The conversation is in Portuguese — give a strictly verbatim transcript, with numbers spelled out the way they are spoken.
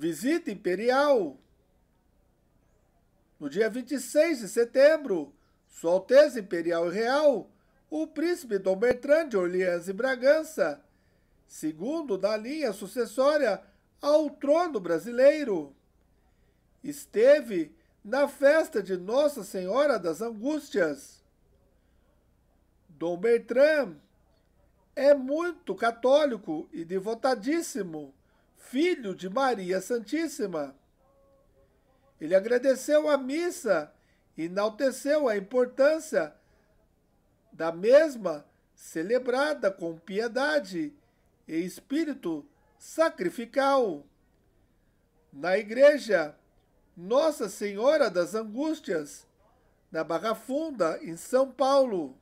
visita imperial. No dia vinte e seis de setembro, Sua Alteza Imperial e Real, o príncipe Dom Bertrand de Orleans e Bragança, segundo da linha sucessória ao trono brasileiro, esteve na festa de Nossa Senhora das Angústias. Dom Bertrand é muito católico e devotadíssimo, filho de Maria Santíssima. Ele agradeceu a missa e enalteceu a importância da mesma celebrada com piedade e espírito sacrificial. Na igreja Nossa Senhora das Angústias, na Barra Funda, em São Paulo.